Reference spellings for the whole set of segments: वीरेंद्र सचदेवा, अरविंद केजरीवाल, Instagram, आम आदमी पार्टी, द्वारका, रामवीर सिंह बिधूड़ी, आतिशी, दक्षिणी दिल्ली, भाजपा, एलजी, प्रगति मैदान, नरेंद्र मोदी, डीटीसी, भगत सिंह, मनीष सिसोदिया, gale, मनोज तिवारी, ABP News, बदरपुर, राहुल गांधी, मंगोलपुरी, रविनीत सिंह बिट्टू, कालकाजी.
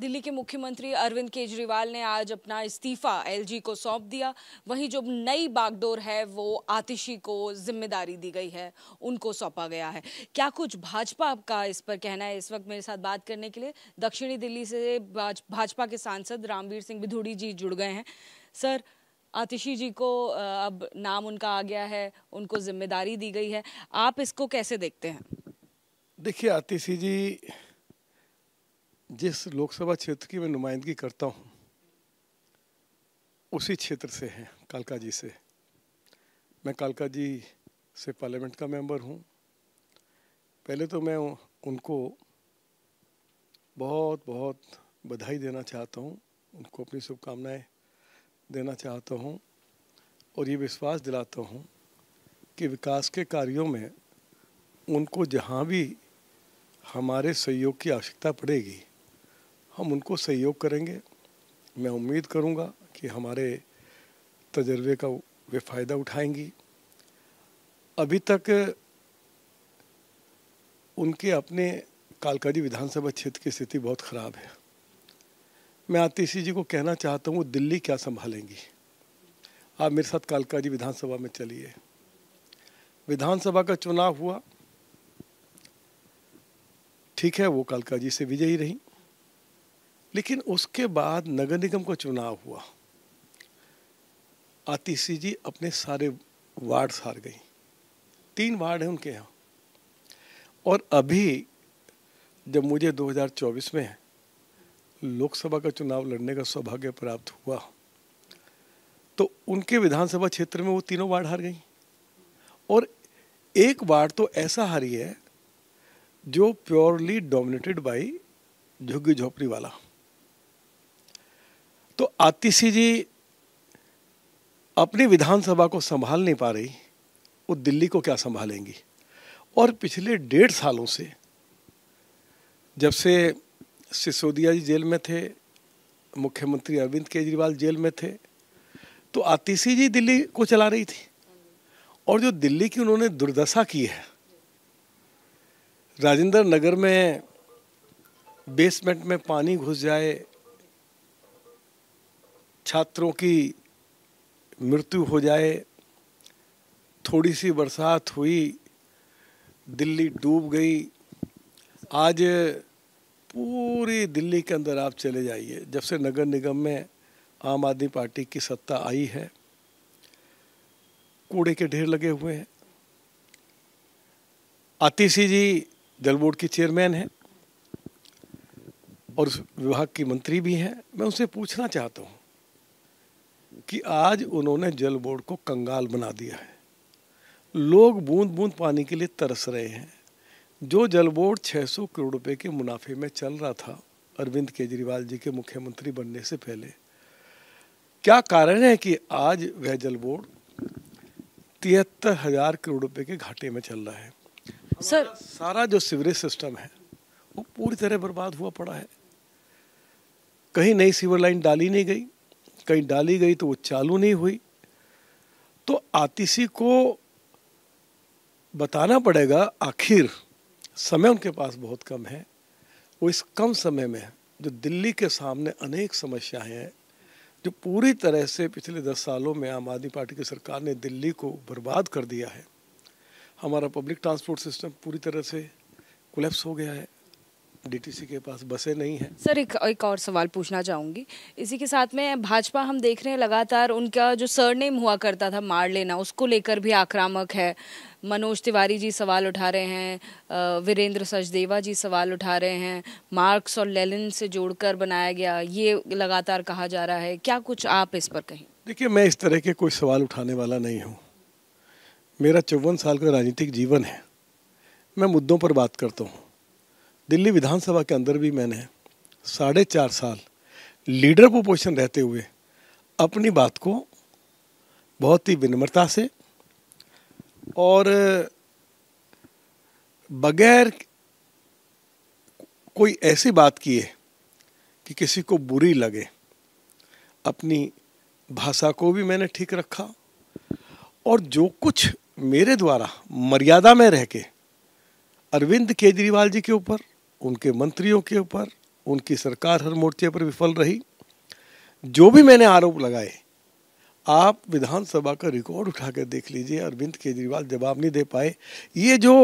दिल्ली के मुख्यमंत्री अरविंद केजरीवाल ने आज अपना इस्तीफा एलजी को सौंप दिया। वहीं जो नई बागडोर है वो आतिशी को जिम्मेदारी दी गई है, उनको सौंपा गया है। क्या कुछ भाजपा का इस पर कहना है? इस वक्त मेरे साथ बात करने के लिए दक्षिणी दिल्ली से भाजपा के सांसद रामवीर सिंह बिधूड़ी जी जुड़ गए हैं। सर, आतिशी जी को अब नाम उनका आ गया है, उनको जिम्मेदारी दी गई है, आप इसको कैसे देखते हैं? देखिए, आतिशी जी जिस लोकसभा क्षेत्र की मैं नुमाइंदगी करता हूँ उसी क्षेत्र से हैं, कालका जी से। मैं कालका जी से पार्लियामेंट का मेंबर हूँ। पहले तो मैं उनको बहुत बहुत बधाई देना चाहता हूँ, उनको अपनी शुभकामनाएँ देना चाहता हूँ और ये विश्वास दिलाता हूँ कि विकास के कार्यों में उनको जहाँ भी हमारे सहयोग की आवश्यकता पड़ेगी हम उनको सहयोग करेंगे। मैं उम्मीद करूँगा कि हमारे तजर्बे का वे फ़ायदा उठाएंगी। अभी तक उनके अपने कालकाजी विधानसभा क्षेत्र की स्थिति बहुत ख़राब है। मैं आतिशी जी को कहना चाहता हूँ वो दिल्ली क्या संभालेंगी। आप मेरे साथ कालकाजी विधानसभा में चलिए। विधानसभा का चुनाव हुआ, ठीक है, वो कालकाजी से विजयी रही, लेकिन उसके बाद नगर निगम का चुनाव हुआ। आतिशी जी अपने सारे वार्ड हार गई, 3 वार्ड हैं उनके यहाँ। और अभी जब मुझे 2024 में लोकसभा का चुनाव लड़ने का सौभाग्य प्राप्त हुआ तो उनके विधानसभा क्षेत्र में वो तीनों वार्ड हार गई और एक वार्ड तो ऐसा हारी है जो प्योरली डोमिनेटेड बाय झुग्गी झोपड़ी वाला। तो आतिशी जी अपनी विधानसभा को संभाल नहीं पा रही, वो दिल्ली को क्या संभालेंगी। और पिछले 1.5 सालों से, जब से सिसोदिया जी जेल में थे, मुख्यमंत्री अरविंद केजरीवाल जेल में थे, तो आतिशी जी दिल्ली को चला रही थी। और जो दिल्ली की उन्होंने दुर्दशा की है, राजेंद्र नगर में बेसमेंट में पानी घुस जाए, छात्रों की मृत्यु हो जाए, थोड़ी सी बरसात हुई दिल्ली डूब गई। आज पूरी दिल्ली के अंदर आप चले जाइए। जब से नगर निगम में आम आदमी पार्टी की सत्ता आई है, कूड़े के ढेर लगे हुए हैं। आतिशी जी जल बोर्ड की चेयरमैन हैं और उस विभाग की मंत्री भी हैं। मैं उनसे पूछना चाहता हूँ कि आज उन्होंने जल बोर्ड को कंगाल बना दिया है। लोग बूंद बूंद पानी के लिए तरस रहे हैं। जो जल बोर्ड 600 करोड़ रुपए के मुनाफे में चल रहा था अरविंद केजरीवाल जी के मुख्यमंत्री बनने से पहले, क्या कारण है कि आज वह जल बोर्ड 73,000 करोड़ रुपए के घाटे में चल रहा है। सर, सारा जो सीवरेज सिस्टम है वो पूरी तरह बर्बाद हुआ पड़ा है। कहीं नई सीवर लाइन डाली नहीं गई, कहीं डाली गई तो वो चालू नहीं हुई। तो आतिशी को बताना पड़ेगा, आखिर समय उनके पास बहुत कम है। वो इस कम समय में जो दिल्ली के सामने अनेक समस्याएं हैं, जो पूरी तरह से पिछले 10 सालों में आम आदमी पार्टी की सरकार ने दिल्ली को बर्बाद कर दिया है। हमारा पब्लिक ट्रांसपोर्ट सिस्टम पूरी तरह से कोलैप्स हो गया है, डीटीसी के पास बसें नहीं हैं। सर, एक और सवाल पूछना चाहूँगी इसी के साथ में। भाजपा हम देख रहे हैं लगातार उनका जो सरनेम हुआ करता था मार लेना, उसको लेकर भी आक्रामक है। मनोज तिवारी जी सवाल उठा रहे हैं, वीरेंद्र सचदेवा जी सवाल उठा रहे हैं, मार्क्स और लेलिन से जोड़कर बनाया गया, ये लगातार कहा जा रहा है। क्या कुछ आप इस पर कहें? देखिए, मैं इस तरह के कोई सवाल उठाने वाला नहीं हूँ। मेरा 54 साल का राजनीतिक जीवन है। मैं मुद्दों पर बात करता हूँ। दिल्ली विधानसभा के अंदर भी मैंने 4.5 साल लीडर पोजीशन रहते हुए अपनी बात को बहुत ही विनम्रता से और बगैर कोई ऐसी बात किए कि किसी को बुरी लगे, अपनी भाषा को भी मैंने ठीक रखा। और जो कुछ मेरे द्वारा मर्यादा में रह के अरविंद केजरीवाल जी के ऊपर, उनके मंत्रियों के ऊपर उनकी सरकार हर मोर्चे पर विफल रही। जो भी मैंने आरोप लगाए, आप विधानसभा का रिकॉर्ड उठा कर देख लीजिए, अरविंद केजरीवाल जवाब नहीं दे पाए। ये जो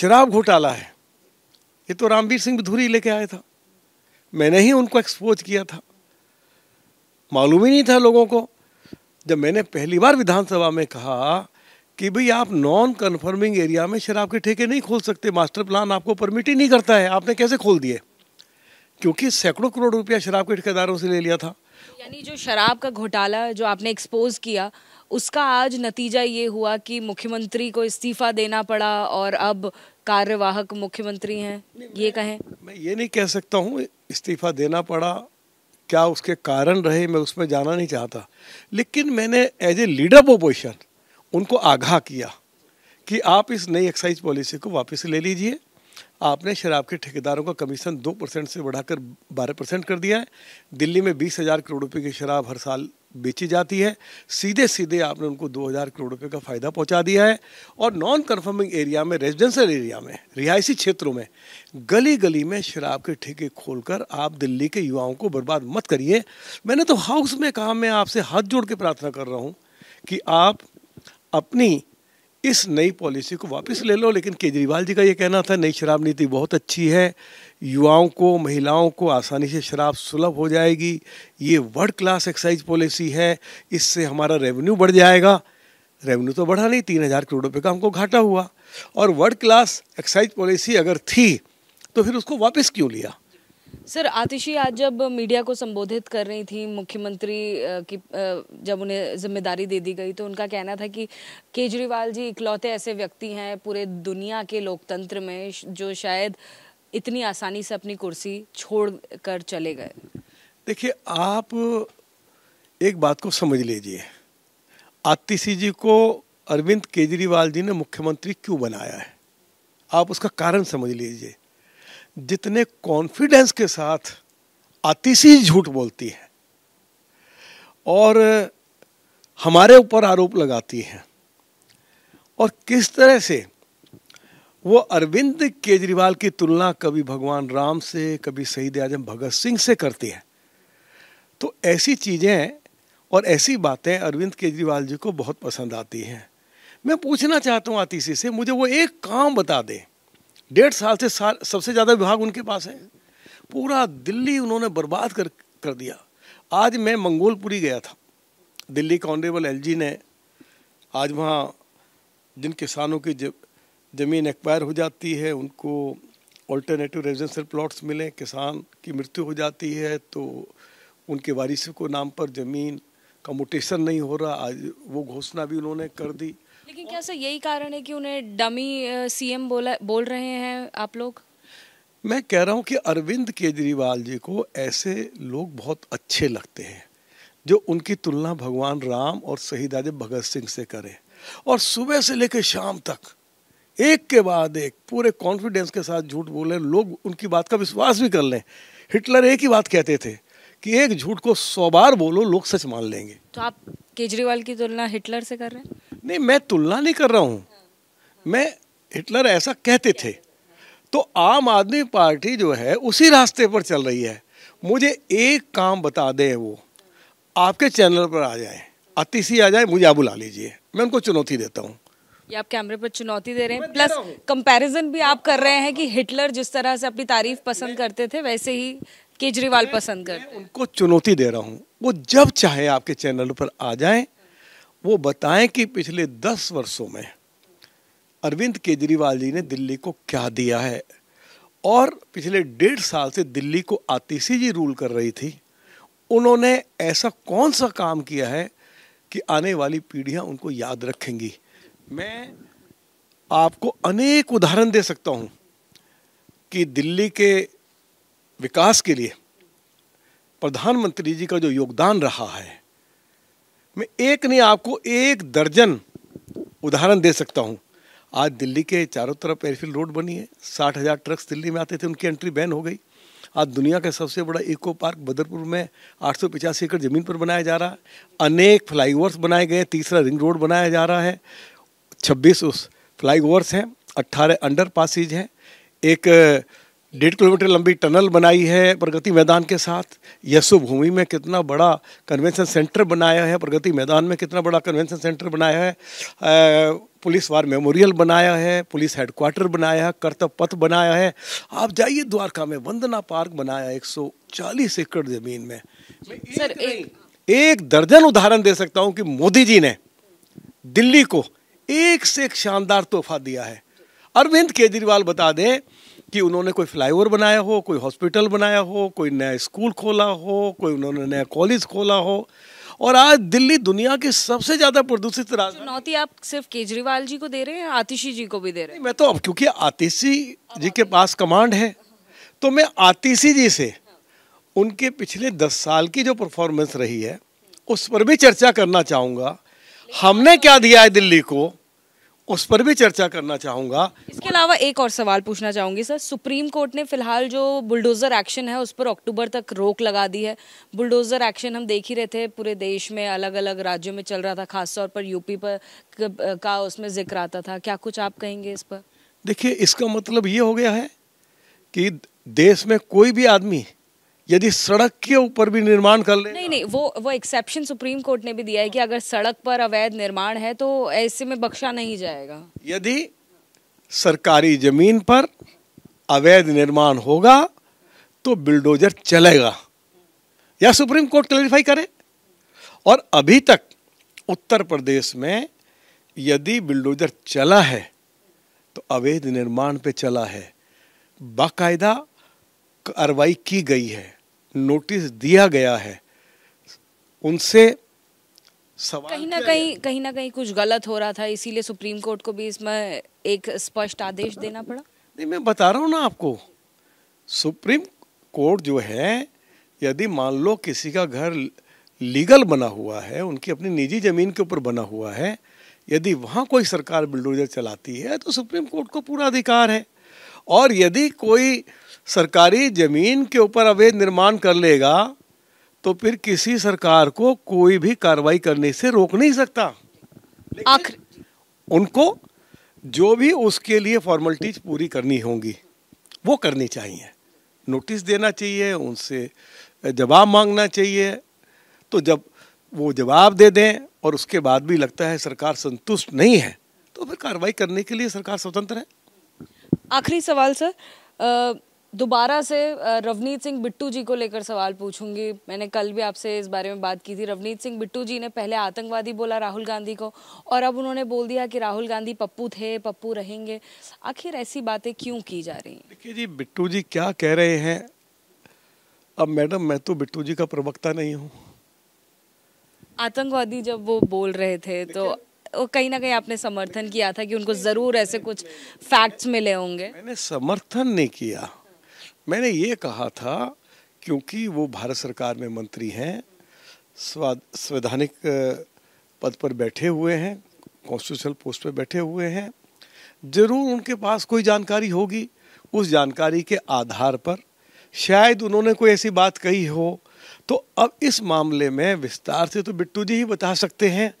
शराब घोटाला है, ये तो रामवीर सिंह बिधूड़ी लेके आया था, मैंने ही उनको एक्सपोज किया था, मालूम ही नहीं था लोगों को। जब मैंने पहली बार विधानसभा में कहा कि भाई आप नॉन कन्फर्मिंग एरिया में शराब के ठेके नहीं खोल सकते, मास्टर प्लान आपको परमिट ही नहीं करता है, आपने कैसे खोल दिए? क्योंकि सैकड़ों करोड़ रुपया शराब के ठेकेदारों से ले लिया था। यानी जो शराब का घोटाला जो आपने एक्सपोज किया, उसका आज नतीजा ये हुआ कि मुख्यमंत्री को इस्तीफा देना पड़ा और अब कार्यवाहक मुख्यमंत्री हैं, ये कहें? मैं ये नहीं कह सकता हूँ इस्तीफा देना पड़ा, क्या उसके कारण रहे मैं उसमें जाना नहीं चाहता, लेकिन मैंने as a leader of opposition उनको आगाह किया कि आप इस नई एक्साइज पॉलिसी को वापस ले लीजिए। आपने शराब के ठेकेदारों का कमीशन 2% से बढ़ाकर 12% कर दिया है। दिल्ली में 20,000 करोड़ रुपए की शराब हर साल बेची जाती है, सीधे सीधे आपने उनको 2,000 करोड़ रुपए का फ़ायदा पहुंचा दिया है। और नॉन कन्फर्मिंग एरिया में, रेजिडेंशियल एरिया में, रिहायशी क्षेत्रों में, गली गली में शराब के ठेके खोलकर आप दिल्ली के युवाओं को बर्बाद मत करिए। मैंने तो हाउस में कहा, मैं आपसे हाथ जोड़ के प्रार्थना कर रहा हूँ कि आप अपनी इस नई पॉलिसी को वापस ले लो। लेकिन केजरीवाल जी का ये कहना था नई शराब नीति बहुत अच्छी है, युवाओं को, महिलाओं को आसानी से शराब सुलभ हो जाएगी, ये वर्ल्ड क्लास एक्साइज पॉलिसी है, इससे हमारा रेवेन्यू बढ़ जाएगा। रेवेन्यू तो बढ़ा नहीं, 3,000 करोड़ रुपए का हमको घाटा हुआ। और वर्ल्ड क्लास एक्साइज पॉलिसी अगर थी तो फिर उसको वापस क्यों लिया? सर आतिशी, आज जब मीडिया को संबोधित कर रही थी मुख्यमंत्री की, जब उन्हें जिम्मेदारी दे दी गई तो उनका कहना था कि केजरीवाल जी इकलौते ऐसे व्यक्ति हैं पूरे दुनिया के लोकतंत्र में जो शायद इतनी आसानी से अपनी कुर्सी छोड़ कर चले गए। देखिए, आप एक बात को समझ लीजिए, आतिशी जी को अरविंद केजरीवाल जी ने मुख्यमंत्री क्यों बनाया है, आप उसका कारण समझ लीजिए। जितने कॉन्फिडेंस के साथ आतिशी झूठ बोलती है और हमारे ऊपर आरोप लगाती है, और किस तरह से वो अरविंद केजरीवाल की तुलना कभी भगवान राम से, कभी शहीद आजम भगत सिंह से करती है, तो ऐसी चीज़ें और ऐसी बातें अरविंद केजरीवाल जी को बहुत पसंद आती हैं। मैं पूछना चाहता हूँ आतिशी से, मुझे वो एक काम बता दें, 1.5 साल से सबसे ज़्यादा विभाग उनके पास है, पूरा दिल्ली उन्होंने बर्बाद कर दिया। आज मैं मंगोलपुरी गया था, दिल्ली का ऑनरेबल एलजी ने आज वहाँ जिन किसानों की ज़मीन एक्वायर हो जाती है उनको ऑल्टरनेटिव रेजिडेंशियल प्लॉट्स मिले, किसान की मृत्यु हो जाती है तो उनके वारिसों को नाम पर ज़मीन का मुटेशन नहीं हो रहा, आज वो घोषणा भी उन्होंने कर दी। लेकिन क्या सर यही कारण है कि उन्हें डमी सीएम बोल रहे हैं आप लोग? मैं कह रहा हूं कि अरविंद केजरीवाल जी को ऐसे लोग बहुत अच्छे लगते हैं जो उनकी तुलना भगवान राम और शहीद आजम भगत सिंह से करें, और सुबह से लेकर शाम तक एक के बाद एक पूरे कॉन्फिडेंस के साथ झूठ बोले, लोग उनकी बात का विश्वास भी कर लें। हिटलर एक ही बात कहते थे कि एक झूठ को 100 बार बोलो, लोग सच मान लेंगे। तो आप केजरीवाल की तुलना हिटलर से कर रहे हैं? नहीं, मैं तुलना नहीं कर रहा हूँ, मैं हिटलर ऐसा कहते थे। तो आम आदमी पार्टी जो है उसी रास्ते पर चल रही है। मुझे एक काम बता दें, वो आपके चैनल पर आ जाए, आतिशी आ जाए, मुझे आप बुला लीजिए, मैं उनको चुनौती देता हूँ। ये आप कैमरे पर चुनौती दे रहे हैं, प्लस कंपैरिजन भी आप कर रहे हैं कि हिटलर जिस तरह से अपनी तारीफ पसंद करते थे वैसे ही केजरीवाल पसंद कर, उनको चुनौती दे रहा हूँ। वो जब चाहे आपके चैनल पर आ जाएं, वो बताएं कि पिछले 10 वर्षों में अरविंद केजरीवाल जी ने दिल्ली को क्या दिया है, और पिछले 1.5 साल से दिल्ली को आतिशी जी रूल कर रही थी, उन्होंने ऐसा कौन सा काम किया है कि आने वाली पीढ़ियां उनको याद रखेंगी। मैं आपको अनेक उदाहरण दे सकता हूँ कि दिल्ली के विकास के लिए प्रधानमंत्री जी का जो योगदान रहा है, मैं एक नहीं आपको 1 दर्जन उदाहरण दे सकता हूँ। आज दिल्ली के चारों तरफ एयरफील्ड रोड बनी है, 60,000 ट्रक्स दिल्ली में आते थे, उनकी एंट्री बैन हो गई। आज दुनिया का सबसे बड़ा इको पार्क बदरपुर में 850 एकड़ ज़मीन पर बनाया जा रहा है। अनेक फ्लाईओवर्स बनाए गए, तीसरा रिंग रोड बनाया जा रहा है, 26 उस फ्लाईओवर्स हैं, 18 अंडर पासिज हैं, एक 1.5 किलोमीटर लंबी टनल बनाई है प्रगति मैदान के साथ, यसु भूमि में कितना बड़ा कन्वेंशन सेंटर बनाया है, प्रगति मैदान में कितना बड़ा कन्वेंशन सेंटर बनाया है, पुलिस वार मेमोरियल बनाया है, पुलिस हेडक्वार्टर बनाया है, कर्तव्य पथ बनाया है। आप जाइए द्वारका में वंदना पार्क बनाया 140 एकड़ जमीन में। सर, एक दर्जन उदाहरण दे सकता हूँ कि मोदी जी ने दिल्ली को एक से एक शानदार तोहफा दिया है। अरविंद केजरीवाल बता दें कि उन्होंने कोई फ्लाईओवर बनाया हो, कोई हॉस्पिटल बनाया हो, कोई नया स्कूल खोला हो, कोई उन्होंने नया कॉलेज खोला हो। और आज दिल्ली दुनिया की सबसे ज्यादा प्रदूषित राजधानी। चुनौती आप सिर्फ केजरीवाल जी को दे रहे हैं, आतिशी जी को भी दे रहे हैं? मैं तो अब क्योंकि आतिशी जी के पास कमांड है तो मैं आतिशी जी से उनके पिछले 10 साल की जो परफॉर्मेंस रही है उस पर भी चर्चा करना चाहूँगा। हमने क्या दिया है दिल्ली को, उस पर भी चर्चा करना चाहूँगा। इसके अलावा एक और सवाल पूछना चाहूँगी सर, सुप्रीम कोर्ट ने फिलहाल जो बुलडोज़र एक्शन है उस पर अक्टूबर तक रोक लगा दी है। बुलडोज़र एक्शन हम देख ही रहे थे पूरे देश में, अलग अलग राज्यों में चल रहा था, खासतौर पर यूपी पर का उसमें जिक्र आता था। क्या कुछ आप कहेंगे इस पर? देखिए, इसका मतलब ये हो गया है कि देश में कोई भी आदमी यदि सड़क के ऊपर भी निर्माण कर ले। नहीं, वो एक्सेप्शन सुप्रीम कोर्ट ने भी दिया है कि अगर सड़क पर अवैध निर्माण है तो ऐसे में बख्शा नहीं जाएगा। यदि सरकारी जमीन पर अवैध निर्माण होगा तो बुलडोजर चलेगा, या सुप्रीम कोर्ट क्लैरिफाई करे। और अभी तक उत्तर प्रदेश में यदि बुलडोजर चला है तो अवैध निर्माण पे चला है, बाकायदा कार्रवाई की गई है, नोटिस दिया गया है। उनसे सवाल कहीं ना कहीं कुछ गलत हो रहा था, इसीलिए सुप्रीम कोर्ट को भी इसमें एक स्पष्ट आदेश देना पड़ा। नहीं, मैं बता रहा हूँ ना आपको, सुप्रीम कोर्ट जो है, यदि मान लो किसी का घर लीगल बना हुआ है, उनकी अपनी निजी जमीन के ऊपर बना हुआ है, यदि वहाँ कोई सरकार बुलडोजर चलाती है तो सुप्रीम कोर्ट को पूरा अधिकार है। और यदि कोई सरकारी जमीन के ऊपर अवैध निर्माण कर लेगा तो फिर किसी सरकार को कोई भी कार्रवाई करने से रोक नहीं सकता। आखिर उनको जो भी उसके लिए फॉर्मेलिटीज पूरी करनी होंगी वो करनी चाहिए, नोटिस देना चाहिए, उनसे जवाब मांगना चाहिए। तो जब वो जवाब दे दें और उसके बाद भी लगता है सरकार संतुष्ट नहीं है तो फिर कार्रवाई करने के लिए सरकार स्वतंत्र है। आखिरी सवाल सर, दोबारा से रवनीत सिंह बिट्टू जी को लेकर सवाल पूछूंगी। मैंने कल भी आपसे इस बारे में बात की थी। रवनीत सिंह बिट्टू जी ने पहले आतंकवादी बोला राहुल गांधी को, और अब उन्होंने बोल दिया कि राहुल गांधी पप्पू थे, पप्पू रहेंगे। आखिर ऐसी बातें क्यों की जा रही हैं? देखिए जी, बिट्टू जी क्या कह रहे हैं, अब मैडम मैं तो बिट्टू जी का प्रवक्ता नहीं हूँ। आतंकवादी जब वो बोल रहे थे तो कहीं ना कहीं आपने समर्थन किया था कि उनको जरूर ऐसे कुछ फैक्ट्स मिले होंगे। मैंने समर्थन नहीं किया, मैंने ये कहा था क्योंकि वो भारत सरकार में मंत्री हैं, संवैधानिक पद पर बैठे हुए हैं, कॉन्स्टिट्यूशनल पोस्ट पर बैठे हुए हैं, जरूर उनके पास कोई जानकारी होगी। उस जानकारी के आधार पर शायद उन्होंने कोई ऐसी बात कही हो। तो अब इस मामले में विस्तार से तो बिट्टू जी ही बता सकते हैं,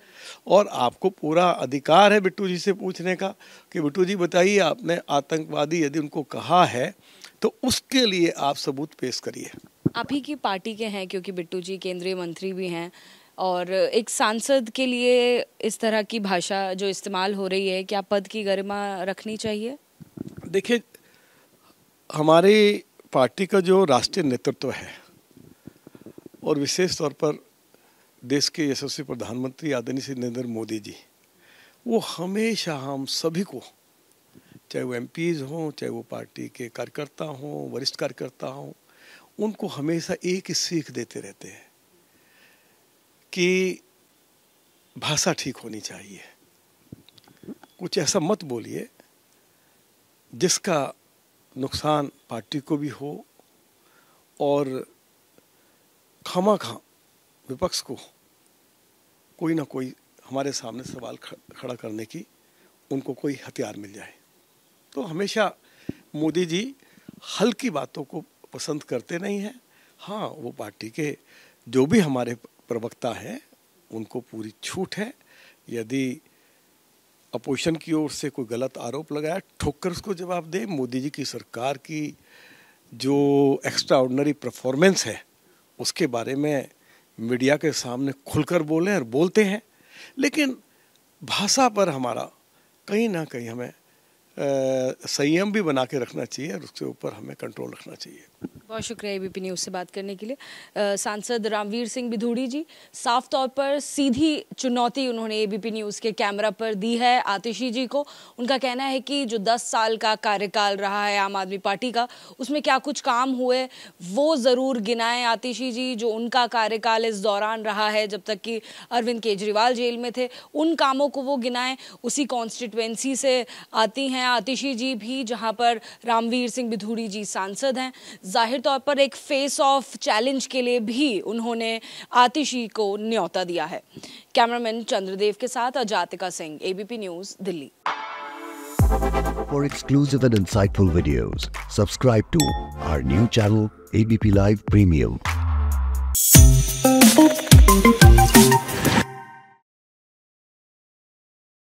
और आपको पूरा अधिकार है बिट्टू जी से पूछने का कि बिट्टू जी बताइए, आपने आतंकवादी यदि उनको कहा है तो उसके लिए आप सबूत पेश करिए। आप ही की पार्टी के हैं क्योंकि बिट्टू जी केंद्रीय मंत्री भी हैं, और एक सांसद के लिए इस तरह की भाषा जो इस्तेमाल हो रही है, क्या पद की गरिमा रखनी चाहिए? देखिए, हमारी पार्टी का जो राष्ट्रीय नेतृत्व है और विशेष तौर पर देश के यशस्वी प्रधानमंत्री आदरणीय श्री नरेंद्र मोदी जी, वो हमेशा हम सभी को, चाहे वो एमपीज़ हों, चाहे वो पार्टी के कार्यकर्ता हों, वरिष्ठ कार्यकर्ता हों, उनको हमेशा एक ही सीख देते रहते हैं कि भाषा ठीक होनी चाहिए, कुछ ऐसा मत बोलिए जिसका नुकसान पार्टी को भी हो और खामखा विपक्ष को कोई ना कोई हमारे सामने सवाल खड़ा करने की उनको कोई हथियार मिल जाए। तो हमेशा मोदी जी हल्की बातों को पसंद करते नहीं हैं। हाँ, वो पार्टी के जो भी हमारे प्रवक्ता हैं उनको पूरी छूट है, यदि अपोजिशन की ओर से कोई गलत आरोप लगाया ठोक कर उसको जवाब दे। मोदी जी की सरकार की जो एक्स्ट्रा ऑर्डिनरी परफॉर्मेंस है उसके बारे में मीडिया के सामने खुलकर बोलें और बोलते हैं, लेकिन भाषा पर हमारा कहीं ना कहीं हमें संयम भी बना के रखना चाहिए और उसके ऊपर हमें कंट्रोल रखना चाहिए। बहुत शुक्रिया एबीपी न्यूज़ से बात करने के लिए। सांसद रामवीर सिंह बिधूड़ी जी, साफ तौर पर सीधी चुनौती उन्होंने एबीपी न्यूज़ के कैमरा पर दी है आतिशी जी को। उनका कहना है कि जो 10 साल का कार्यकाल रहा है आम आदमी पार्टी का, उसमें क्या कुछ काम हुए वो ज़रूर गिनाएं आतिशी जी, जो उनका कार्यकाल इस दौरान रहा है जब तक कि अरविंद केजरीवाल जेल में थे, उन कामों को वो गिनाएं। उसी कॉन्स्टिट्यूएंसी से आती हैं आतिशी जी भी, जहां पर रामवीर सिंह बिधूड़ी जी सांसद हैं। जाहिर तौर पर एक फेस ऑफ चैलेंज के लिए भी उन्होंने आतिशी को न्योता दिया है। कैमरामैन चंद्रदेव के साथ Ajatika Singh, ABP news Delhi. For exclusive and insightful videos, subscribe to our new channel ABP Live Premium.